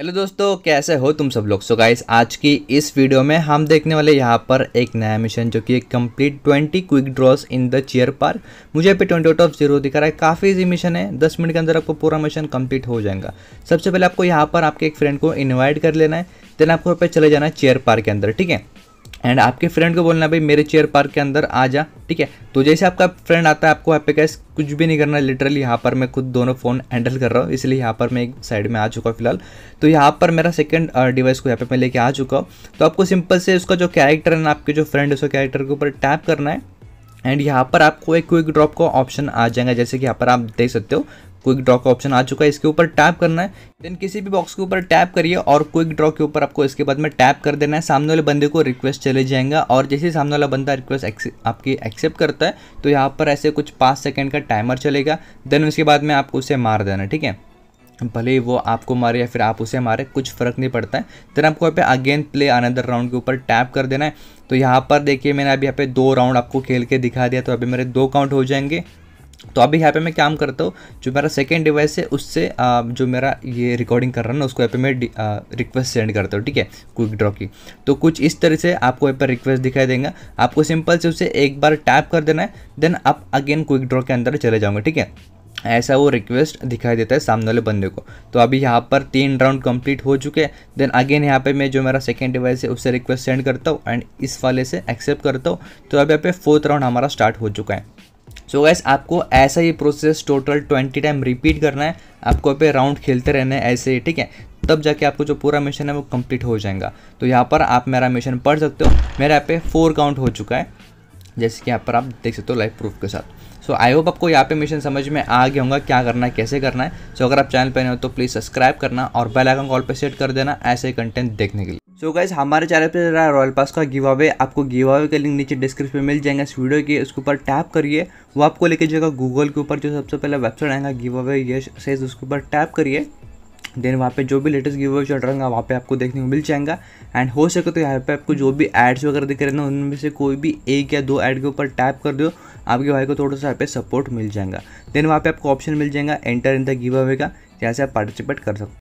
Hello दोस्तों, कैसे हो तुम सब लोग। सो गाइस, आज की इस वीडियो में हम देखने वाले यहाँ पर एक नया मिशन जो कि complete 20 quick draws in the chair park. मुझे पे 20 आउट ऑफ 0 दिखा रहा है। काफ़ी इजी मिशन है, 10 मिनट के अंदर आपको पूरा मिशन कंप्लीट हो जाएगा। सबसे पहले आपको यहाँ पर आपके एक फ्रेंड को इन्वाइट कर लेना है, देन आपको पे चले जाना है चेयर पार्क के अंदर, ठीक है। एंड आपके फ्रेंड को बोलना है भाई मेरे चेयर पार्क के अंदर आ जा, ठीक है। तो जैसे आपका फ्रेंड आता है आपको यहाँ पे कैसे कुछ भी नहीं करना है। लिटरली यहाँ पर मैं खुद दोनों फ़ोन हैंडल कर रहा हूँ, इसलिए यहाँ पर मैं एक साइड में आ चुका हूँ फिलहाल। तो यहाँ पर मेरा सेकंड डिवाइस को यहाँ पे मैं लेके आ चुका हूँ। तो आपको सिंपल से उसका जो कैरेक्टर है ना, आपके जो फ्रेंड है उसका कैरेक्टर के ऊपर टैप करना है एंड यहाँ पर आपको एक क्विक ड्रॉप का ऑप्शन आ जाएगा। जैसे कि यहाँ पर आप देख सकते हो क्विक ड्रॉ का ऑप्शन आ चुका है, इसके ऊपर टैप करना है। देन किसी भी बॉक्स के ऊपर टैप करिए और क्विक ड्रॉ के ऊपर आपको इसके बाद में टैप कर देना है। सामने वाले बंदे को रिक्वेस्ट चले जाएगा और जैसे ही सामने वाला बंदा रिक्वेस्ट आपकी एक्सेप्ट करता है तो यहाँ पर ऐसे कुछ 5 सेकेंड का टाइमर चलेगा। देन उसके बाद में आपको उसे मार देना, ठीक है। भले ही वो आपको मारे या फिर आप उसे मारे, कुछ फ़र्क नहीं पड़ता है। देन आपको यहाँ पे अगेन प्ले अनदर राउंड के ऊपर टैप कर देना है। तो यहाँ पर देखिए मैंने अभी यहाँ पे 2 राउंड आपको खेल के दिखा दिया, तो अभी मेरे 2 काउंट हो जाएंगे। तो अभी यहाँ पे मैं काम करता हूँ, जो मेरा सेकंड डिवाइस है उससे जो मेरा ये रिकॉर्डिंग कर रहा है ना, उसको यहाँ पे मैं रिक्वेस्ट सेंड करता हूँ, ठीक है, क्विक ड्रॉ की। तो कुछ इस तरह से आपको यहाँ पर रिक्वेस्ट दिखाई देगा, आपको सिंपल से उसे एक बार टैप कर देना है। देन आप अगेन क्विक ड्रॉ के अंदर चले जाओगे, ठीक है। ऐसा वो रिक्वेस्ट दिखाई देता है सामने वाले बंदे को। तो अभी यहाँ पर 3 राउंड कंप्लीट हो चुके हैं। देन अगेन यहाँ पे मैं जो मेरा सेकंड डिवाइस है उससे रिक्वेस्ट सेंड करता हूँ एंड इस वाले से एक्सेप्ट करता हूँ। तो अभी यहाँ पे 4th राउंड हमारा स्टार्ट हो चुका है। सो गाइस, आपको ऐसा ही प्रोसेस टोटल 20 टाइम रिपीट करना है। आपको पे राउंड खेलते रहना है ऐसे ही, ठीक है, तब जाके आपको जो पूरा मिशन है वो कंप्लीट हो जाएगा। तो यहाँ पर आप मेरा मिशन पढ़ सकते हो। मेरा यहाँ पे 4 काउंट हो चुका है, जैसे कि यहाँ पर आप देख सकते हो लाइव प्रूफ के साथ। सो आई होप आपको यहाँ पे मिशन समझ में आ गया होगा, क्या करना है कैसे करना है। सो अगर आप चैनल पर नए हो तो प्लीज़ सब्सक्राइब करना और बेल आइकन ऑल पे सेट कर देना ऐसे ही कंटेंट देखने के लिए। सो गाइस, हमारे चैनल पे रहा रॉयल पास का गिव अवे। आपको गिव अवे का लिंक नीचे डिस्क्रिप्शन में मिल जाएगा इस वीडियो के, उसके ऊपर टैप करिए। वो आपको लेके जाएगा गूगल के ऊपर, जो सबसे पहले वेबसाइट आएगा गिव अवे यश सेज, उसके ऊपर टैप करिए। देन वहाँ पे जो भी लेटेस्ट गिव अवे चल रहा होगा वहाँ पे आपको देखने को मिल जाएगा। एंड हो सके तो यहाँ पे आपको जो भी एड्स वगैरह दिख रहे हैं ना, उनमें से कोई भी 1 या 2 ऐड के ऊपर टैप कर दो, आपके भाई को थोड़ा सा यहाँ पे सपोर्ट मिल जाएगा। देन वहाँ पे आपको ऑप्शन मिल जाएगा enter in the giveaway का, यहाँ से आप पार्टिसिपेट कर सकते हो।